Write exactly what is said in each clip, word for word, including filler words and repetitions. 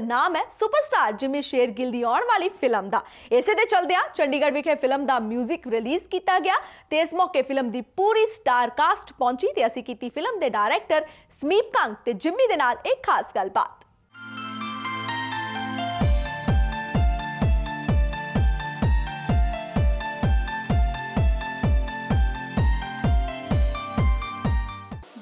नाम है superstar Jimmy Shergill दी आने वाली फिल्म दा। इसे दे चलदियां चंडीगढ़ विखे फिल्म दा म्यूजिक रिलीज किया गया ते इस मौके फिल्म दी पूरी स्टार कास्ट पहुंची ते असीं कीती फिल्म दे डायरेक्टर समीप कंग ते जिमी दे नाल एक खास गलबात।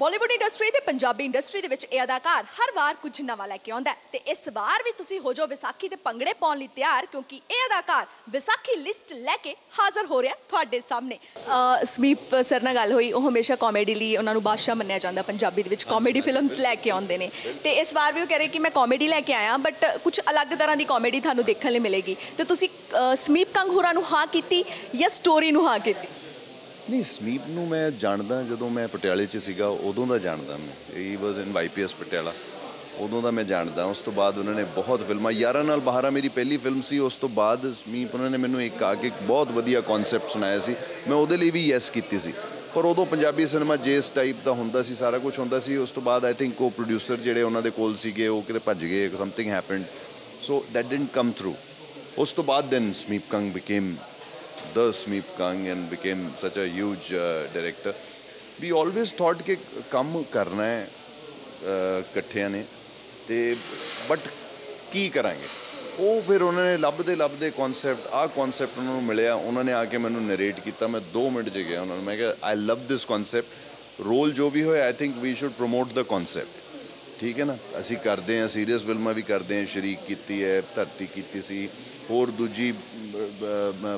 बॉलीवुड इंडस्ट्री ते पंजाबी इंडस्ट्री दे विच इह अदाकार हर बार कुछ नवा लैके आउंदा है ते इस बार भी तुसी हो जाओ विसाखी ते पंगड़े पाउण लई तैयार क्योंकि इह अदाकार विसाखी लिस्ट लैके हाज़र हो रहा तुहाडे सामने। समीप सर नाल गल होई, ओह हमेशा कॉमेडी लई उन्हां नूं बादशाह मन्निया जांदा, पंजाबी दे विच कॉमेडी फिल्म्स लैके आउंदे ने ते इस बार भी ओह कह रहे कि मैं कॉमेडी लैके आया बट कुछ अलग तरह की कॉमेडी तुहानूं देखण लई मिलेगी। ते तुसी समीप कंग होरां नूं हां कीती जां स्टोरी नूं हां कीती? नहीं, समीप नूं मैं जानदा, जदों मैं पटियाले च सीगा उदों दा जानदा, मैं I was in Y P S Patiala उदों दा मैं जानदा। उस तो बाद उन्होंने बहुत फिल्मां, यारां नाल बाहरा मेरी पहली फिल्म सी, उस तो बाद समीप उन्होंने मैनूं एक आके बहुत वधिया कॉन्सैप्ट सुनाया सी, मैं उहदे लई भी यैस कीती सी। पर उदों पंजाबी सिनेमा जिस टाइप दा हुंदा सी सारा कुछ हुंदा सी। उस तो बाद आई थिंक ओह प्रोड्यूसर जिहड़े उन्हां दे कोल सीगे ओह किते भज गए, something happened so that didn't come through. उस तो बाद then Smeep Kang became the Smeep Kang and became such a huge uh, director. We always thought कि काम करना है कट्ठिया ने ते बट की करांगे वो, फिर उन्होंने लब दे लब दे कॉन्सैप्ट आ कॉन्सैप्ट उन्होंने मिलया, उन्होंने आके मैनू नरेट किया, मैं दो मिनट च गया उन्होंने, मैं कहा I love this concept, role जो भी होए I think we should promote the concept. ठीक है ना, असी करते हैं सीरीयस फिल्में भी करते हैं, शरीक की है, धरती की सी, होर दूजी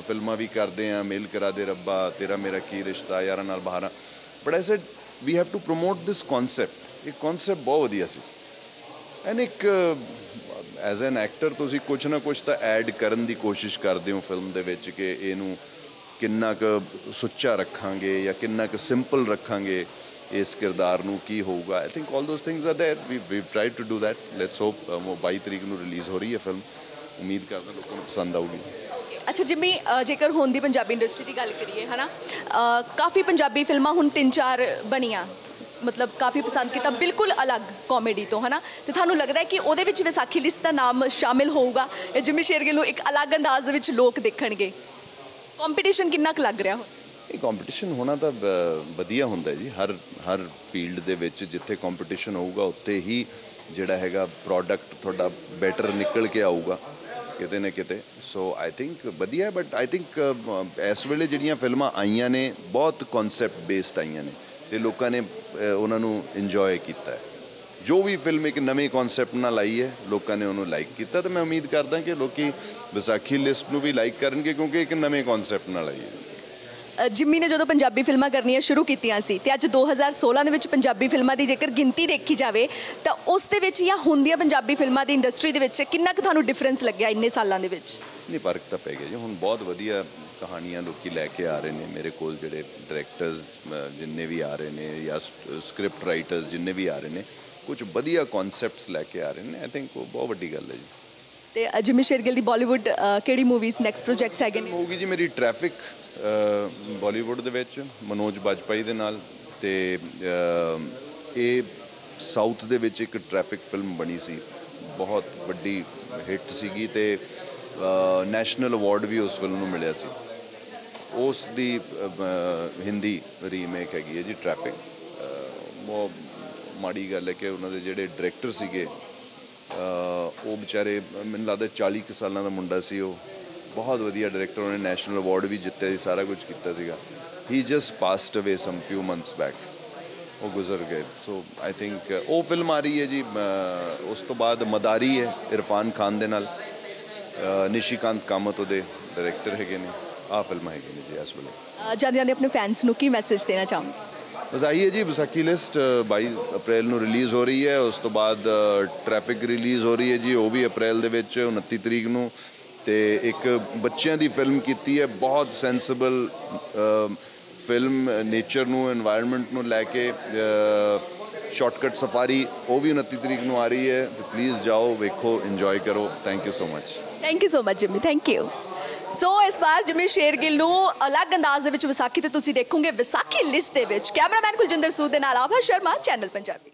फिल्में भी करते हैं, मेल करा दे रब्बा, तेरा मेरा की रिश्ता, यारां नाल बाहरा, but I said we have to promote this concept. एक कॉन्सैप्ट बहुत वधिया सी एंड एक एज एन एक्टर तुसीं कुछ ना कुछ तो ऐड करन दी कोशिश करते हो फिल्म दे विच कि इहनूं किन्ना क सुच्चा रखांगे या किन्ना क सिंपल रखांगे, इस किरदार नूं की होगा। I think all those things are there, we we try to do that. Let's hope वो बाई तरीक नूं रिलीज़ हो रही है फिल्म, उम्मीद करदा लोकां नूं पसंद आऊगी। अच्छा जिमी, जेकर हुण दी पंजाबी इंडस्ट्री की गल करिए है ना, काफ़ी पंजाबी फिल्मां हुण तीन चार बनिया, मतलब काफ़ी पसंद किया बिल्कुल अलग कॉमेडी तो है ना, तो थानू लगता है कि उहदे विच विसाखी लिस्ट दा नाम शामिल होगा, जिमी शेरगिल नूं एक अलग अंदाज विच लोक देखणगे। कॉम्पीटिशन कितना क लग रहा? कॉम्पीटिशन होना तो वधिया हुंदा जी, हर हर फील्ड दे विच जिथे कॉम्पीटिशन होगा उत्थे ही जिहड़ा हैगा प्रोडक्ट थोड़ा बैटर निकल के आऊगा किते ना किते। सो आई थिंक वधिया, बट आई थिंक इस वेले जिहड़ियां फिल्मां आईयां ने बहुत कॉन्सैप्ट बेस्ड आईयां ने ते लोकां ने उहनां नूं इंजॉय कीता है। जो भी फिल्म एक नवे कॉन्सैप्ट नाल आई है लोगों ने उन्होंने लाइक किया, तो मैं उम्मीद करता कि लोग विसाखी लिस्ट में भी लाइक करेंगे क्योंकि एक नवे कॉन्सैप्ट नाल आई है। जिमी ने जो पंजाबी फिल्मां करनियां शुरू कीतियां सी ते अज दो हज़ार सोलह के पंजाबी फिल्मां की जेकर गिनती देखी जाए तो उस दे विच या हुंदियां पंजाबी फिल्मां दी इंडस्ट्री दे विच कितना क तुहानूं डिफरेंस लग्गिया इन्ने सालां दे विच? नहीं, फर्क तो पै गया जी, हुण बहुत वधिया कहानियां लोग लैके आ रहे हैं मेरे कोल, जिहड़े डायरैक्टर्स जिन्ने भी आ रहे हैं या स्क्रिप्ट राइटर्स जिन्ने भी आ रहे हैं कुछ वधिया कॉन्सैप्ट्स लैके आ रहे हैं। आई थिंक वो बहुत वड्डी गल है जी। ते जिमी शेरगिल दी बॉलीवुड केड़ी मूवीज नैक्सट प्रोजैक्ट्स हैगे ने? होगी जी मेरी ट्रैफिक बॉलीवुड दे विच मनोज बाजपाई दे नाल ते ये साउथ दे विच एक ट्रैफिक फिल्म बनी सी, बहुत वड्डी हिट सीगी ते नैशनल अवार्ड भी उस फिल्म नूं मिलिया सी। उस दी हिंदी रीमेक हैगी है जी ट्रैफिक। वो माड़ी गल है कि उन्होंने जिहड़े डायरैक्टर सीगे वो बेचारे, मैनूं लगदा चाली क सालां दा मुंडा सी, वो बहुत वधिया डायरैक्टर, उन्होंने नैशनल अवार्ड भी जित्तिया सी, सारा कुछ कीता सीगा। He just passed away some few months back, वो गुजर गए। सो आई थिंक वो फिल्म आ रही है जी। उस तो बाद मदारी है इरफान खान दे नाल, निशिकांत कामत उहदे डायरैक्टर हैगे ने, आ फिल्म हैगी ने जी। इस वेले जांदे जांदे अपने फैंस नूं की मैसेज देना चाहांगे? बस आई है जी विसाखी लिस्ट बाईस अप्रैल नूं रिलीज़ हो रही है, उस तो बाद ट्रैफिक रिलीज़ हो रही है जी, वो भी अप्रैल दे विच उनतीस तरीक नूं, ते एक बच्चों की फिल्म कीती है, बहुत सेंसिबल फिल्म नेचर नूं एनवायरनमेंट नूं लैके, शॉर्टकट सफारी वो भी उनतीस तरीक नूं आ रही है, तो प्लीज़ जाओ वेखो इंजॉय करो। Thank you so much. Thank you so much Jimmy, thank you. So so, इस बार जिमी शेरगिल नूं अलग अंदाज दे विच विसाखी ते तुसीं देखोगे विसाखी लिस्ट दे विच। कैमरामैन कुलजिंदर सूद दे नाल आभा शर्मा, चैनल पंजाबी।